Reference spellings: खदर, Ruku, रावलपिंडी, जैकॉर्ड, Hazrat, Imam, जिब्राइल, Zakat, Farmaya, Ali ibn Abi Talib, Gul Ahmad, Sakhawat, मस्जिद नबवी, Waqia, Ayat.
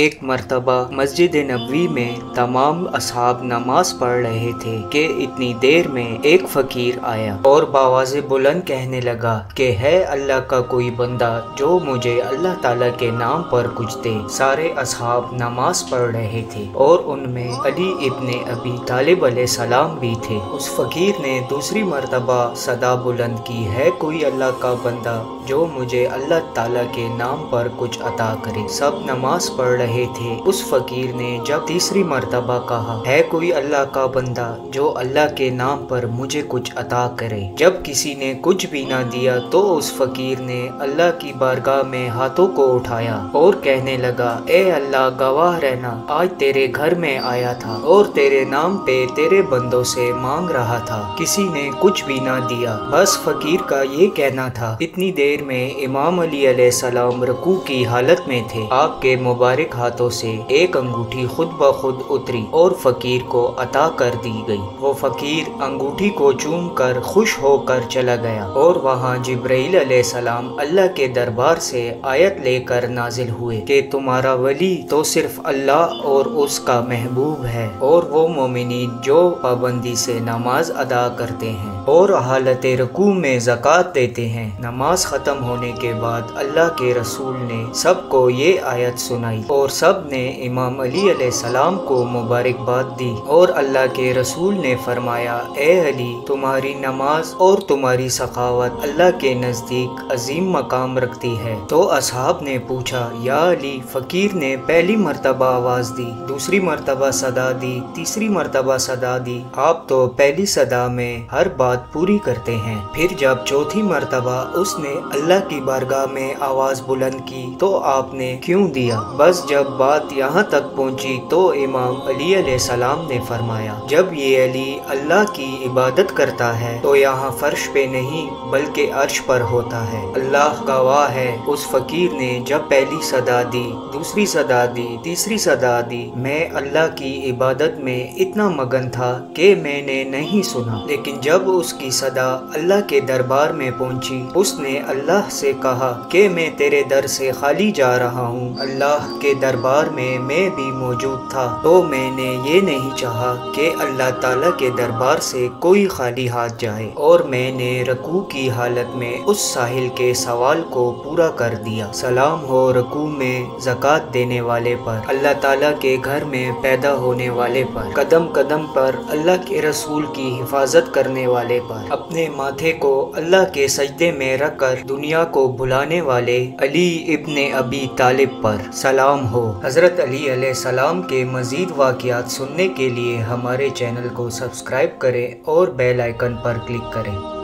एक मर्तबा मस्जिद नबवी में तमाम असहाब नमाज पढ़ रहे थे कि इतनी देर में एक फ़कीर आया और बावाज़े बुलंद कहने लगा कि है अल्लाह का कोई बंदा जो मुझे अल्लाह ताला के नाम पर कुछ दे। सारे असहाब नमाज पढ़ रहे थे और उनमें अली इब्न अबी तालिब अलैहिस्सलाम भी थे। उस फ़कीर ने दूसरी मर्तबा सदा बुलंद की, है कोई अल्लाह का बंदा जो मुझे अल्लाह ताला के नाम पर कुछ अता करे। सब नमाज पढ़ रहे थे। उस फकीर ने जब तीसरी मर्तबा कहा, है कोई अल्लाह का बंदा जो अल्लाह के नाम पर मुझे कुछ अता करे। जब किसी ने कुछ भी ना दिया तो उस फकीर ने अल्लाह की बारगाह में हाथों को उठाया और कहने लगा, ए अल्लाह गवाह रहना, आज तेरे घर में आया था और तेरे नाम पे तेरे बंदों से मांग रहा था। किसी ने कुछ भी ना दिया। बस फकीर का ये कहना था। इतनी देर में इमाम अली अलैहिस्सलाम रुकू की हालत में थे। आपके मुबारक हाथों से एक अंगूठी खुद ब खुद उतरी और फकीर को अता कर दी गई। वो फकीर अंगूठी को चूम कर खुश होकर चला गया और वहाँ जिब्राइल अलैहिस्सलाम अल्लाह के दरबार से आयत लेकर नाजिल हुए कि तुम्हारा वली तो सिर्फ अल्लाह और उसका महबूब है और वो मोमिनीन जो पाबंदी से नमाज अदा करते हैं और हालत रुकू में ज़कात देते हैं। नमाज खत्म होने के बाद अल्लाह के रसूल ने सबको ये आयत सुनाई और सब ने इमाम अली अलैहिस्सलाम को मुबारकबाद दी और अल्लाह के रसूल ने फरमाया, ए अली, तुम्हारी नमाज और तुम्हारी सखावत अल्लाह के नज़दीक अजीम मकाम रखती है। तो असहाब ने पूछा, या अली। फ़कीर ने पहली मर्तबा आवाज़ दी, दूसरी मर्तबा सदा दी, तीसरी मर्तबा सदा दी। आप तो पहली सदा में हर बात पूरी करते हैं। फिर जब चौथी मर्तबा उसने अल्लाह की बारगाह में आवाज़ बुलंद की तो आपने क्यों दिया। बस जब बात यहाँ तक पहुँची तो इमाम अली अलैहिस्सलाम ने फरमाया, जब ये अली अल्लाह की इबादत करता है तो यहाँ फर्श पे नहीं बल्कि अर्श पर होता है। अल्लाह गवाह है। उस फकीर ने जब पहली सदा दी, दूसरी सदा दी, तीसरी सदा दी, मैं अल्लाह की इबादत में इतना मगन था कि मैंने नहीं सुना। लेकिन जब उसकी सदा अल्लाह के दरबार में पहुँची, उसने अल्लाह से कहा कि मैं तेरे दर से खाली जा रहा हूँ। अल्लाह के दरबार में मैं भी मौजूद था तो मैंने ये नहीं चाहा कि अल्लाह ताला के दरबार से कोई खाली हाथ जाए और मैंने रकू की हालत में उस साहिल के सवाल को पूरा कर दिया। सलाम हो रकू में ज़कात देने वाले पर, अल्लाह ताला के घर में पैदा होने वाले पर, कदम कदम पर अल्लाह के रसूल की हिफाजत करने वाले पर, अपने माथे को अल्लाह के सजदे में रख कर दुनिया को भुलाने वाले अली इब्न अबी तालिब पर सलाम हो। हज़रत अली अलैहिस्सलाम के मज़ीद वाक़ियात सुनने के लिए हमारे चैनल को सब्सक्राइब करें और बेल आइकन पर क्लिक करें।